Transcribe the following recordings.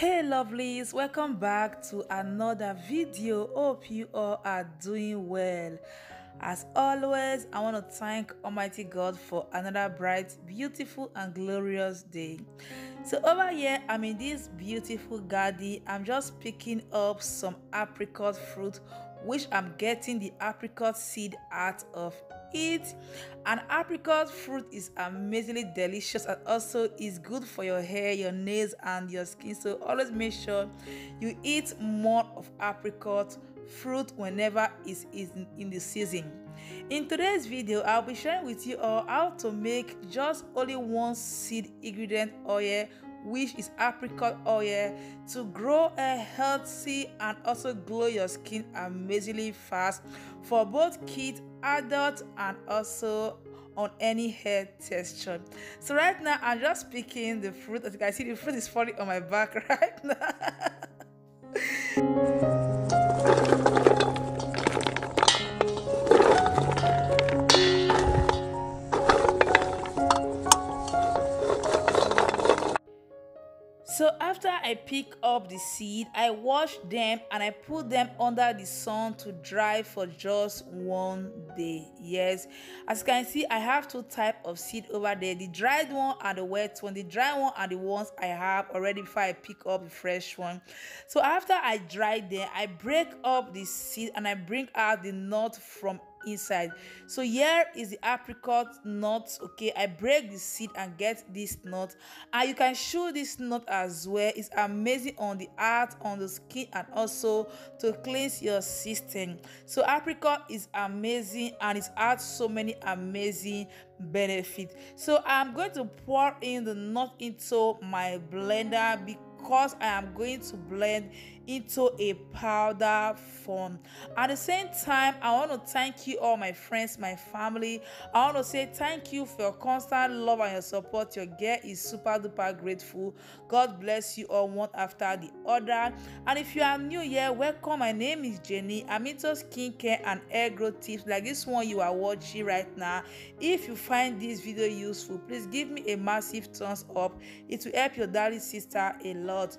Hey lovelies, welcome back to another video. Hope you all are doing well. As always, I want to thank Almighty God for another bright, beautiful and glorious day. So over here, I'm in this beautiful garden. I'm just picking up some apricot fruit, which I'm getting the apricot seed out of it. And apricot fruit is amazingly delicious and also is good for your hair, your nails and your skin. So always make sure you eat more of apricot fruit whenever it is in the season. In today's video, I'll be sharing with you all how to make just only one seed ingredient oil, which is apricot oil, to grow a healthy and also glow your skin amazingly fast for both kids, adults and also on any hair texture. So right now I'm just picking the fruit. As you can see, the fruit is falling on my back right now. So after I pick up the seed, I wash them and I put them under the sun to dry for just one day. Yes, as you can see, I have two types of seed over there, the dried one and the wet one. The dry one are the ones I have already before I pick up the fresh one. So after I dry them, I break up the seed and I bring out the nut from inside. So here is the apricot nut. Okay, I break the seed and get this nut, and you can show this nut as well. It's amazing on the heart, on the skin and also to cleanse your system. So apricot is amazing and it adds so many amazing benefits. So I'm going to pour in the nut into my blender because I am going to blend into a powder form. At the same time, I want to thank you all, my friends, my family. I want to say thank you for your constant love and your support. Your girl is super duper grateful. God bless you all one after the other. And if you are new here, welcome. My name is Jenny. I'm into skincare and hair growth tips like this one you are watching right now. If you find this video useful, please give me a massive thumbs up. It will help your darling sister a lot.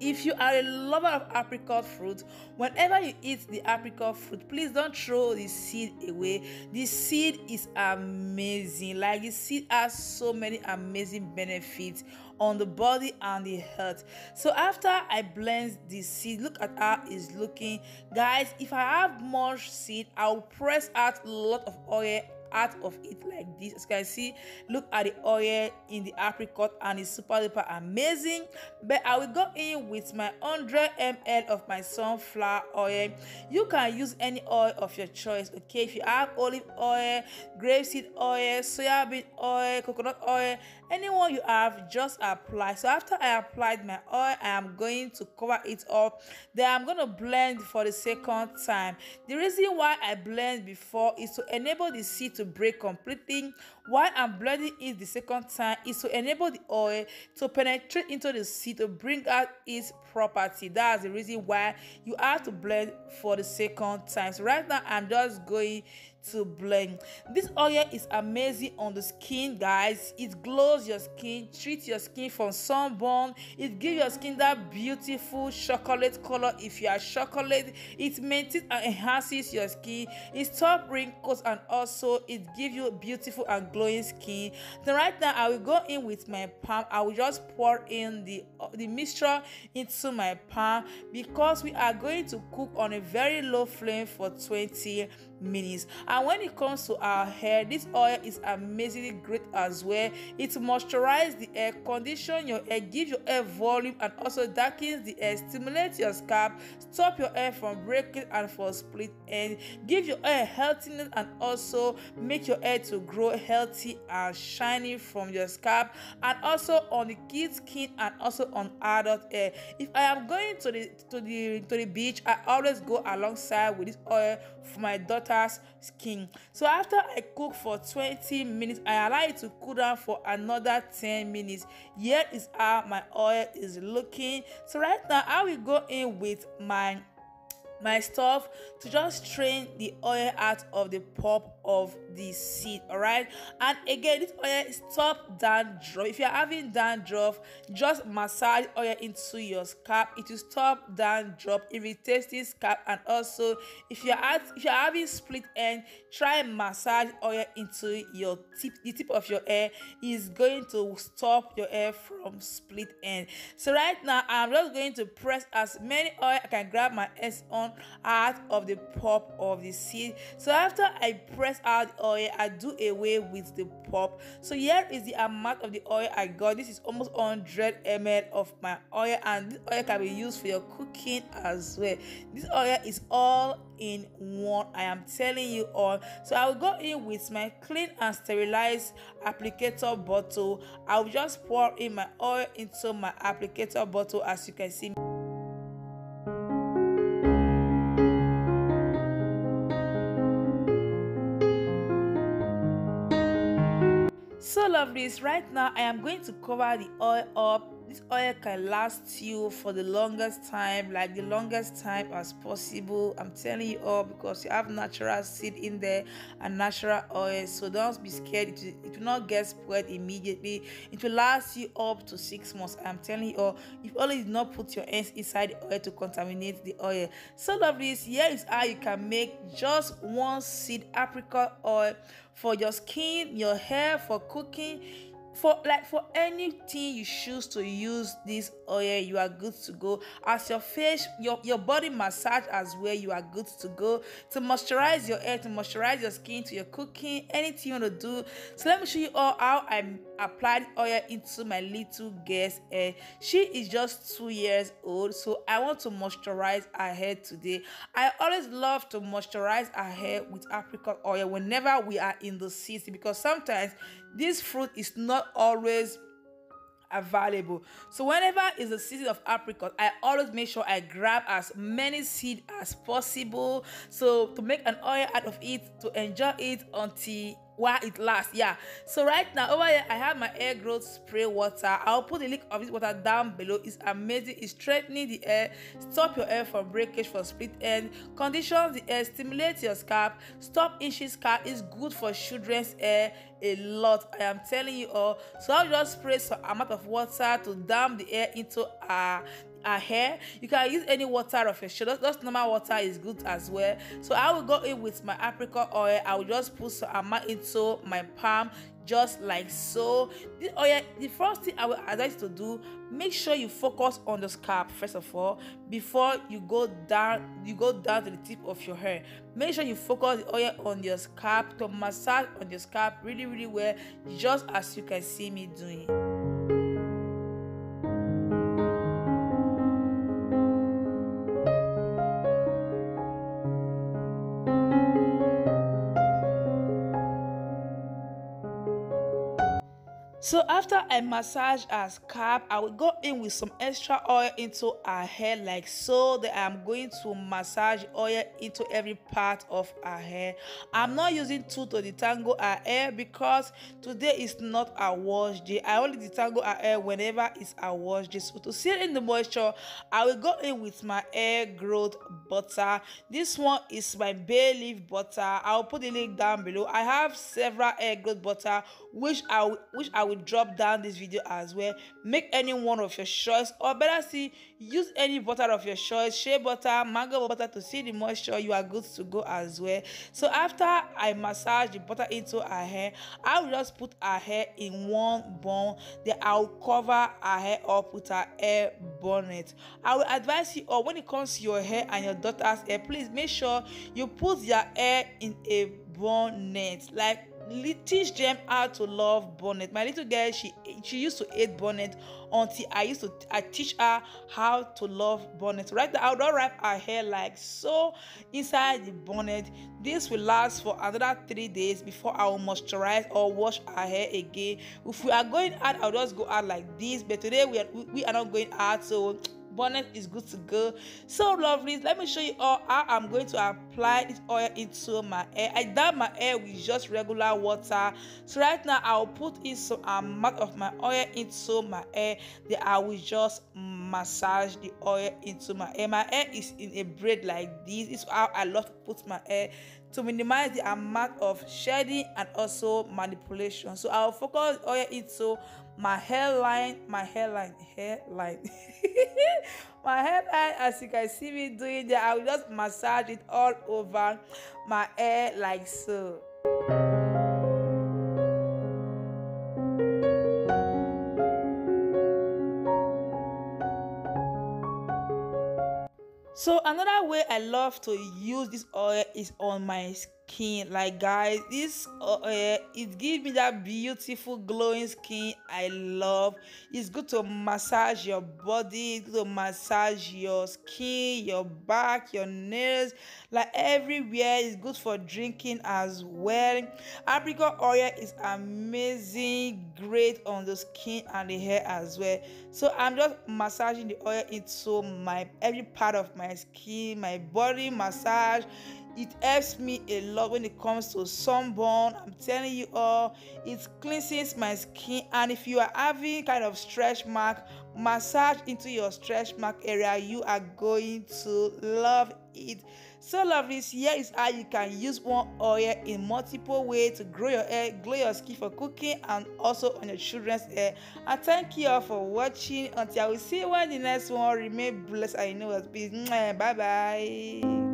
If you are a lover of apricot fruit, whenever you eat the apricot fruit, please don't throw the seed away. The seed is amazing. Like, the seed has so many amazing benefits on the body and the health. So after I blend the seed, look at how it's looking. Guys, if I have more seed, I'll press out a lot of oil out of it like this. As you can see, look at the oil in the apricot and it's super duper amazing. But I will go in with my 100 ml of my sunflower oil. You can use any oil of your choice. Okay, if you have olive oil, grapeseed oil, soybean oil, coconut oil, anyone you have, just apply. So after I applied my oil, I am going to cover it up. Then I'm going to blend for the second time. The reason why I blend before is to enable the seed to break completely. While I'm blending it the second time is to enable the oil to penetrate into the seed to bring out its property. That's the reason why you have to blend for the second time. So right now I'm just going to blend. This oil is amazing on the skin, guys. It glows your skin, treats your skin from sunburn. It gives your skin that beautiful chocolate color. If you are chocolate, it maintains and enhances your skin. It stops wrinkles and also it gives you beautiful and glowing skin. Then right now I will go in with my palm. I will just pour in the mixture into my palm because we are going to cook on a very low flame for 20 minutes. And when it comes to our hair, this oil is amazingly great as well. It moisturizes the hair, condition your hair, gives your hair volume and also darkens the hair, stimulates your scalp, stop your hair from breaking and for split end, give your hair healthiness and also make your hair to grow healthy and shiny from your scalp and also on the kid's skin and also on adult hair. If I am going to the beach, I always go alongside with this oil for my daughter's skin. So after I cook for 20 minutes, I allow it to cool down for another 10 minutes. Here is how my oil is looking. So right now I will go in with my stuff to just strain the oil out of the pulp of the seed. All right, and again, this oil stop dandruff. If you're having dandruff, just massage oil into your scalp. It will stop dandruff, irritating scalp. And also, if you're having split end, try massage oil into your tip, the tip of your hair. Is going to stop your hair from split end. So right now, I'm just going to press as many oil I can grab my hands on out of the pulp of the seed. So after I press out the oil, I do away with the pulp. So here is the amount of the oil I got. This is almost 100 ml of my oil, and this oil can be used for your cooking as well. This oil is all in one, I am telling you all. So I will go in with my clean and sterilized applicator bottle. I will just pour in my oil into my applicator bottle, as you can see. So lovelies, right now I am going to cover the oil up. This oil can last you for the longest time, like the longest time as possible. I'm telling you all, because you have natural seed in there and natural oil. So don't be scared. It will not get spoiled immediately. It will last you up to 6 months. I'm telling you all, if only you do not put your hands inside the oil to contaminate the oil. So lovelies, here is how you can make just one seed apricot oil for your skin, your hair, for cooking. For anything you choose to use this oil, you are good to go. As your face, your body massage as well, you are good to go. To moisturize your hair, to moisturize your skin, to your cooking, anything you want to do. So let me show you all how I applied oil into my little girl's hair. She is just 2 years old, so I want to moisturize her hair today. I always love to moisturize her hair with apricot oil whenever we are in the city, because sometimes this fruit is not always available. So whenever is the season of apricot, I always make sure I grab as many seed as possible, so to make an oil out of it, to enjoy it until while it lasts. Yeah, so right now over here I have my hair growth spray water. I'll put the link of this water down below. It's amazing. It's strengthening the hair, stop your hair from breakage, for split end, condition the hair, stimulates your scalp, stop itchy scalp. It's good for children's hair a lot, I am telling you all. So I'll just spray some amount of water to damp the hair into our hair. You can use any water of your choice. Just normal water is good as well. So I will go in with my apricot oil. I will just put some amount into my palm, just like so. This oil, the first thing I will advise you to do, make sure you focus on the scalp first of all, before you go down to the tip of your hair. Make sure you focus the oil on your scalp, to massage on your scalp really, really well, just as you can see me doing. So after I massage her scalp, I will go in with some extra oil into her hair like so. That I'm going to massage oil into every part of her hair. I'm not using tool to detangle her hair, because today is not a wash day. I only detangle her hair whenever it's a wash day. So to seal in the moisture, I will go in with my hair growth butter. This one is my bay leaf butter. I'll put the link down below. I have several hair growth butter which I will drop down this video as well. Make any one of your choice, or better see, use any butter of your choice, shea butter, mango butter, to seal the moisture. You are good to go as well. So after I massage the butter into her hair, I will just put her hair in one bun. Then I will cover her hair up with her hair bonnet. I will advise you all, when it comes to your hair and your daughter's hair, please make sure you put your hair in a bonnet. Like, teach them how to love bonnet. My little girl, she used to hate bonnet, until I teach her how to love bonnet. Right now, I will wrap her hair like so inside the bonnet. This will last for another 3 days before I will moisturize or wash her hair again. If we are going out, I'll just go out like this. But today we are not going out, so bonnet is good to go. So lovelies, let me show you all how I'm going to apply this oil into my hair. I dab my hair with just regular water. So right now I'll put in some amount of my oil into my hair. Then I will just massage the oil into my hair. My hair is in a braid like this. It's how I love to put my hair. to minimize the amount of shedding and also manipulation. So I'll focus oil it so my hairline my hairline, as you can see me doing that, I will just massage it all over my hair like so. So another way I love to use this oil is on my skin. Like guys, this oil, it gives me that beautiful glowing skin I love. It's good to massage your body, it's good to massage your skin, your back, your nails, like everywhere. It's good for drinking as well. Apricot oil is amazing, great on the skin and the hair as well. So I'm just massaging the oil into my every part of my skin, my body massage. It helps me a lot when it comes to sunburn. I'm telling you all, it cleanses my skin. And if you are having kind of stretch mark, massage into your stretch mark area. You are going to love it. So lovelies, here is how you can use one oil in multiple ways to grow your hair, glow your skin for cooking, and also on your children's hair. And thank you all for watching. Until I will see you in the next one, remain blessed. I know it's bye bye.